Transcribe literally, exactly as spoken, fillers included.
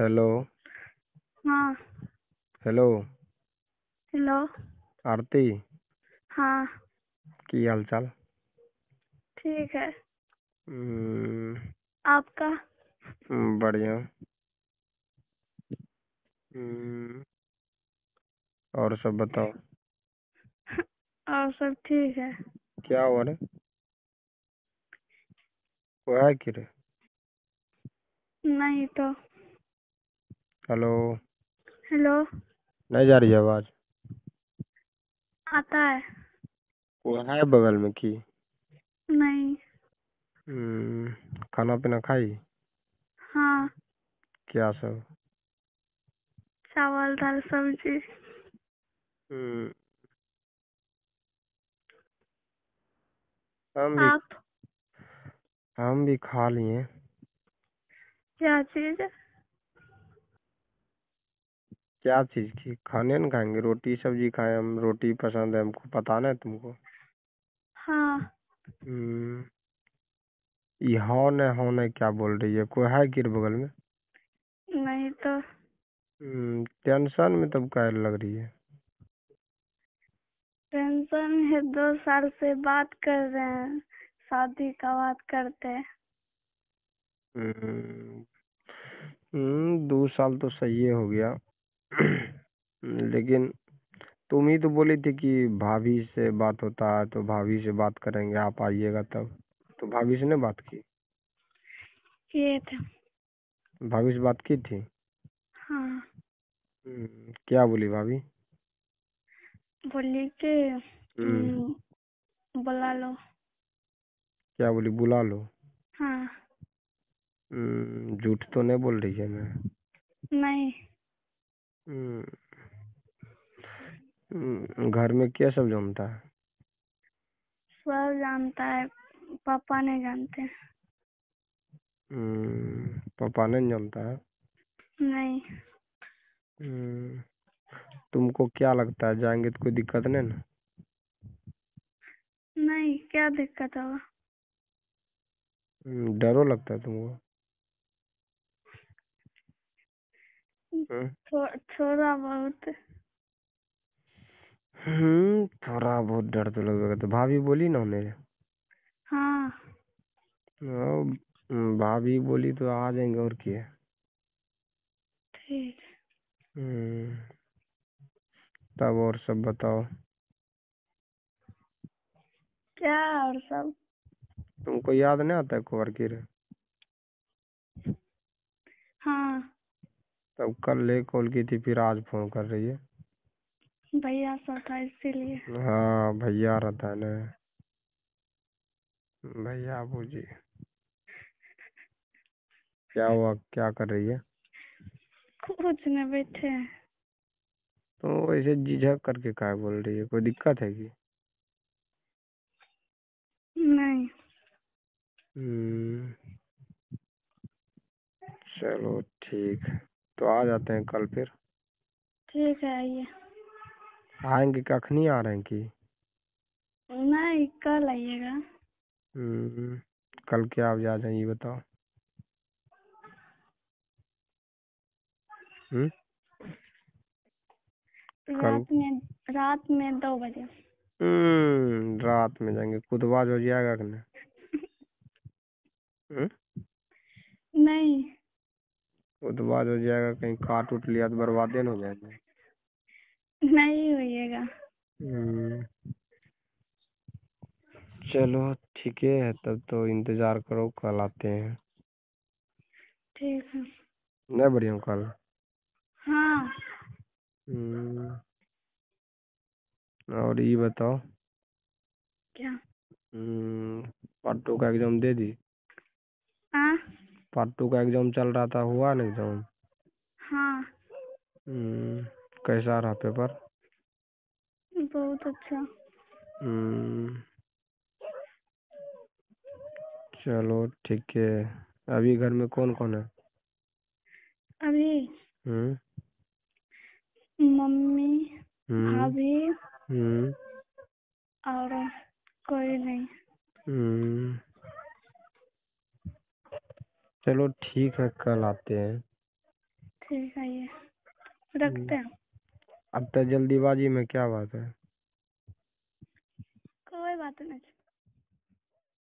Hello. हाँ hello hello आरती। हाँ की हाल चाल? ठीक है। हम्म, आपका? बढ़िया। हम्म, और सब बताओ, और सब ठीक है। क्या हो रहा है? वो है कि रे? नहीं तो। हेलो, हेलो नहीं जा रही आवाज? आता है? वो है बगल में की? नहीं। हम्म, खाना पीना खाई? हाँ, क्या सब? चावल दाल सब्जी। हम्म, हम भी आप हम भी खा लिए। क्या चीज? क्या चीज की? खाने न खाएंगे, रोटी सब्जी खाए हम। रोटी पसंद है हमको, पता ना है तुमको। हाँ हम्म, ये हाँ न हाँ न क्या बोल रही है? कोई है कि रे बगल में? नहीं तो। हम्म, टेंशन में तब काहे लग रही है? टेंशन है, दो साल से बात कर रहे हैं, शादी का बात करते हैं। हम्म, हम्म, दो साल तो सही हो गया। लेकिन तुम ही तो बोली थी कि भाभी से बात होता है तो भाभी से बात करेंगे, आप आइएगा तब। तो भाभी से ने बात की? ये था। भाभी से बात की थी। हाँ हम्म, क्या बोली भाभी? बोली कि हम्म, हम्म, बुला लो। क्या बोली? बुला लो। हाँ हम्म, झूठ तो नहीं बोल रही है मैं? नहीं, हम्म, हम्म, घर में क्या सब जमता है? सब जानता है, पापा नहीं जानते। हम्म, पापा नहीं जमता है। नहीं, हम्म, तुमको क्या लगता है, जाएंगे तो कोई दिक्कत नहीं ना? नहीं क्या दिक्कत होगा? हम्म, डरो लगता है तुमको? हम्म थो, थोड़ा बहुत। हम्म, थोड़ा बहुत डर तो लगेगा। तो भाभी बोली ना उन्हें? हाँ हाँ, हम्म, भाभी बोली तो आ जाएंगे, और क्या। ठीक। हम्म, तब और सब बताओ, क्या और सब? तुमको याद नहीं आता है कुंवर की रे? हाँ, तब कल ले कॉल की थी, फिर आज फोन कर रही है। भैया सब था इसीलिए। हाँ, भैया रहता है ना, भैया बूजी। क्या हुआ, क्या कर रही है? कुछ नहीं, बैठे हैं। तो ऐसे झिझक करके क्या बोल रही है? कोई दिक्कत है कि? नहीं, हम्म, चलो ठीक है, तो आ जाते हैं कल फिर। ठीक है। आइए। आएंगे कखनी? आ रहे हैं कि? नहीं, कल आइएगा। हम्म, कल क्या आप जा जाए ये बताओ। हम्म, कल? रात में रात में दो बजे। हम्म, रात में जाएंगे, खुदबाज हो जाएगा कि नहीं? हम्म, नहीं, खुदबाज हो जाएगा, कहीं काट उट लिया तो बर्बादे ना हो जाएगा। नहीं होइएगा। हम्म, चलो ठीक है, तब तो इंतजार करो, कल आते हैं। ठीक है। नहीं बढ़िया कल? हाँ, हम्म, और ये बताओ, क्या? हम्म, पार्ट टू का एग्जाम दे दी? हाँ पार्ट टू का एग्जाम चल रहा था, हुआ ना एग्जाम? हाँ हम्म, कैसा रहा पेपर? बहुत अच्छा। हम्म, चलो ठीक है। अभी घर में कौन कौन है? अभी हम्म मम्मी, हम्म भाभी हम्म और कोई नहीं। हम्म, चलो ठीक है, कल आते हैं। ठीक है, ये रखते हैं। अब तो जल्दीबाजी में क्या बात है, कोई बात नहीं।